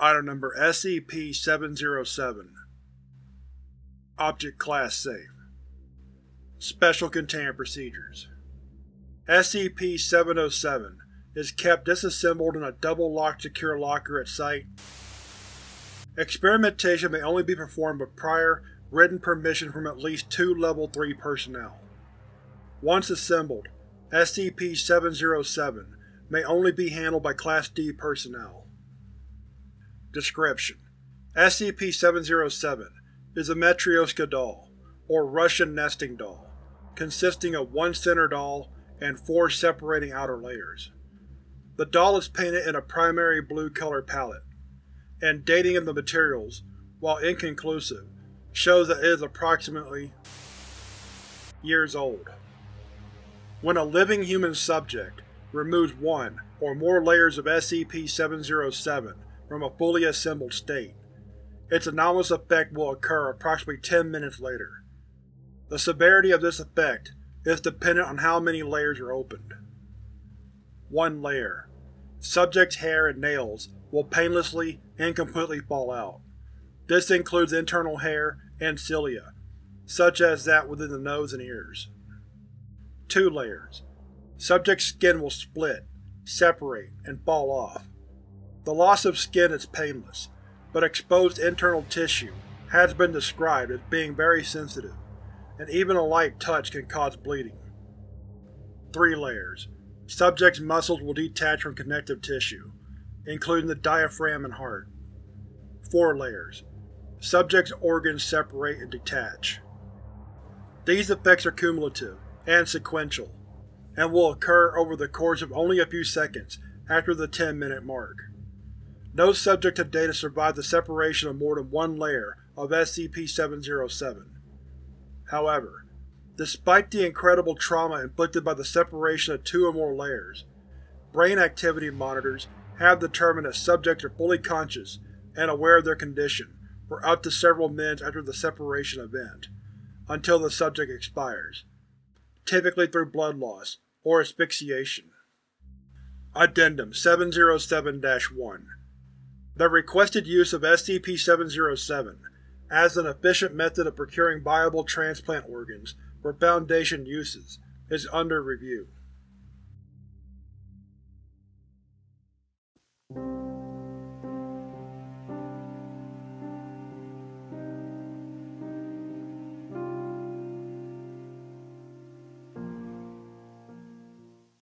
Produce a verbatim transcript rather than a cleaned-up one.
Item Number S C P seven oh seven. Object Class Safe. Special Containment Procedures. S C P seven oh seven is kept disassembled in a double-locked secure locker at site. Experimentation may only be performed with prior, written permission from at least two Level three personnel. Once assembled, S C P seven oh seven may only be handled by Class D personnel. Description: S C P seven oh seven is a matryoshka doll, or Russian nesting doll, consisting of one center doll and four separating outer layers. The doll is painted in a primary blue color palette, and dating of the materials, while inconclusive, shows that it is approximately years old. When a living human subject removes one or more layers of S C P seven oh seven from a fully assembled state, its anomalous effect will occur approximately ten minutes later. The severity of this effect is dependent on how many layers are opened. One layer. Subject's hair and nails will painlessly and completely fall out. This includes internal hair and cilia, such as that within the nose and ears. Two layers. Subject's skin will split, separate, and fall off. The loss of skin is painless, but exposed internal tissue has been described as being very sensitive, and even a light touch can cause bleeding. Three layers. Subject's muscles will detach from connective tissue, including the diaphragm and heart. Four layers. Subject's organs separate and detach. These effects are cumulative and sequential, and will occur over the course of only a few seconds after the ten minute mark. No subject to date has survived the separation of more than one layer of S C P seven oh seven. However, despite the incredible trauma inflicted by the separation of two or more layers, brain activity monitors have determined that subjects are fully conscious and aware of their condition for up to several minutes after the separation event, until the subject expires, typically through blood loss or asphyxiation. Addendum seven oh seven dash one. The requested use of S C P seven oh seven as an efficient method of procuring viable transplant organs for Foundation uses is under review.